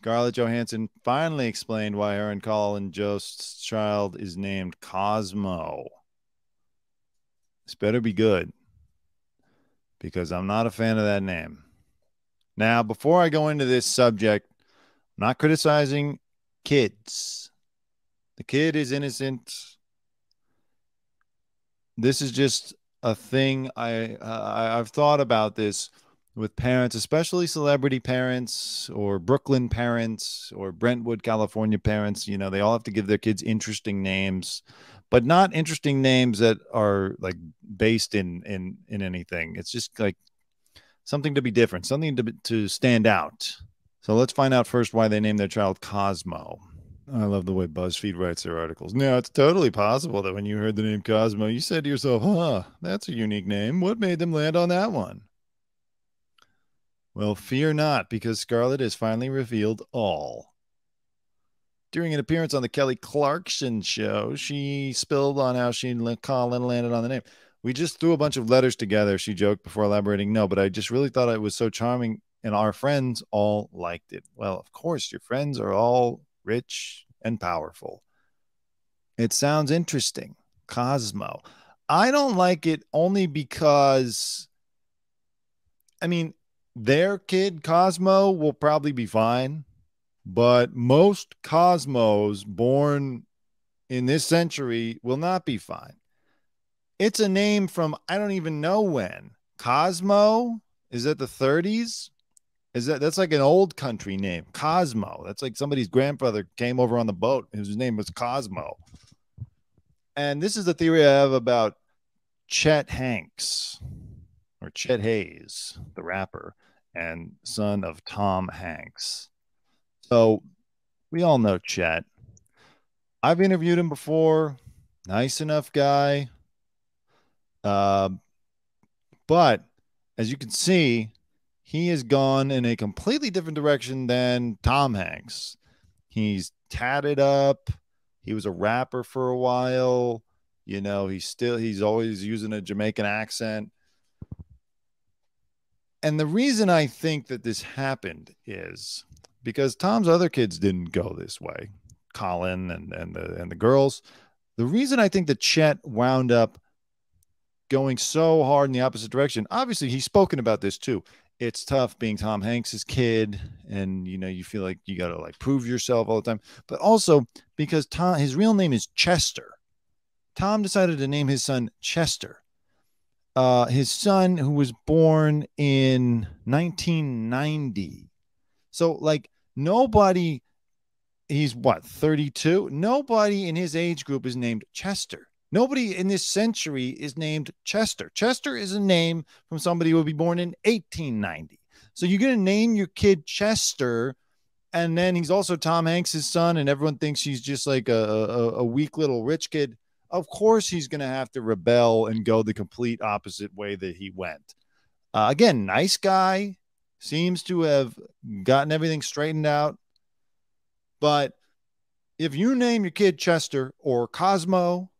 Scarlett Johansson finally explained why her and Colin Jost's child is named Cosmo. This better be good, because I'm not a fan of that name. Now, before I go into this subject, I'm not criticizing kids. The kid is innocent. This is just a thing. I've thought about this with parents, especially celebrity parents or Brooklyn parents or Brentwood, California parents. You know, they all have to give their kids interesting names, but not interesting names that are like based in anything. It's just like something to be different, something to stand out. So let's find out first why they named their child Cosmo. I love the way BuzzFeed writes their articles. Now, it's totally possible that when you heard the name Cosmo, you said to yourself, huh, that's a unique name. What made them land on that one? Well, fear not, because Scarlett has finally revealed all. During an appearance on the Kelly Clarkson show, she spilled on how she and Colin landed on the name. We just threw a bunch of letters together, she joked before elaborating. No, but I just really thought it was so charming, and our friends all liked it. Well, of course, your friends are all rich and powerful. It sounds interesting. Cosmo. I don't like it only because, I mean, their kid Cosmo will probably be fine, but most Cosmos born in this century will not be fine. It's a name from I don't even know when. Cosmo, is that the 30s? Is that's like an old country name, Cosmo. That's like somebody's grandfather came over on the boat. His name was Cosmo. And this is the theory I have about Chet Hanks, or Chet Hayes, the rapper and son of Tom Hanks. So we all know Chet. I've interviewed him before. Nice enough guy. But as you can see, he has gone in a completely different direction than Tom Hanks. He's tatted up. He was a rapper for a while. You know, he's always using a Jamaican accent. And the reason I think that this happened is because Tom's other kids didn't go this way, Colin and the girls. The reason I think that Chet wound up going so hard in the opposite direction, obviously he's spoken about this too. It's tough being Tom Hanks's kid, and you know you feel like you got to like prove yourself all the time. But also because Tom, his real name is Chester. Tom decided to name his son Chester. His son who was born in 1990. So like nobody, he's what, 32? Nobody in his age group is named Chester. Nobody in this century is named Chester. Chester is a name from somebody who will be born in 1890. So you're going to name your kid Chester, and then he's also Tom Hanks' son, and everyone thinks he's just like a weak little rich kid. Of course he's going to have to rebel and go the complete opposite way that he went. Again, nice guy. Seems to have gotten everything straightened out. But if you name your kid Chester or Cosmo,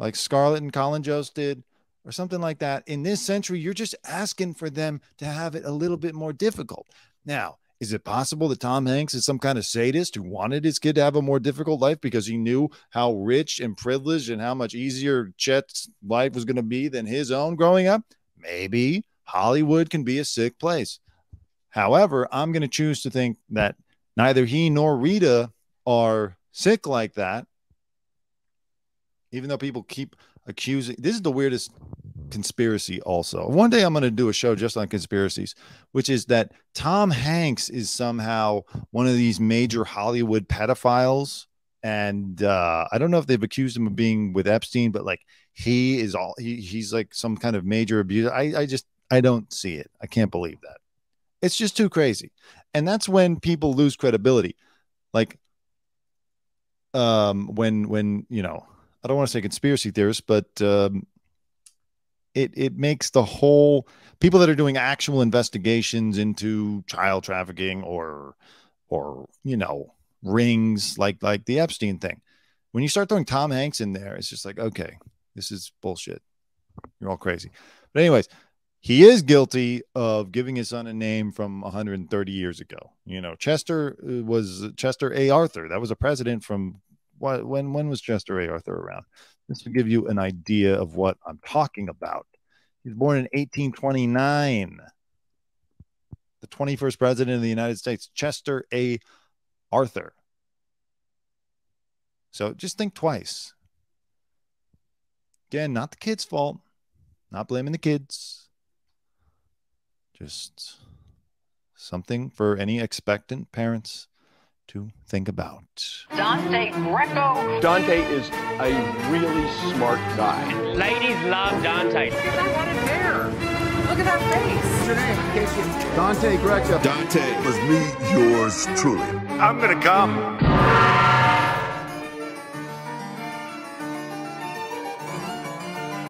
like Scarlett and Colin Jost did, or something like that, in this century, you're just asking for them to have it a little bit more difficult. Now, is it possible that Tom Hanks is some kind of sadist who wanted his kid to have a more difficult life because he knew how rich and privileged and how much easier Chet's life was going to be than his own growing up? Maybe. Hollywood can be a sick place. However, I'm going to choose to think that neither he nor Rita are sick like that. Even though people keep accusing, this is the weirdest conspiracy also. One day I'm going to do a show just on conspiracies, which is that Tom Hanks is somehow one of these major Hollywood pedophiles. And I don't know if they've accused him of being with Epstein, but like he is all, he's like some kind of major abuser. I don't see it. I can't believe that. It's just too crazy. And that's when people lose credibility. Like when, you know, I don't want to say conspiracy theorists, but it makes the whole people that are doing actual investigations into child trafficking or you know, rings like the Epstein thing. When you start throwing Tom Hanks in there, it's just like, okay, this is bullshit. You're all crazy. But anyways, He is guilty of giving his son a name from 130 years ago. You know, Chester was Chester A. Arthur. That was a president from when was Chester A. Arthur around? This will give you an idea of what I'm talking about. He was born in 1829. The 21st president of the United States, Chester A. Arthur. So just think twice. Again, not the kid's fault. Not blaming the kids. Just something for any expectant parents to think about. Dante Greco. Dante is a really smart guy. And ladies love Dante. Look at that face. Dante Greco. Dante was me, yours truly. I'm going to come.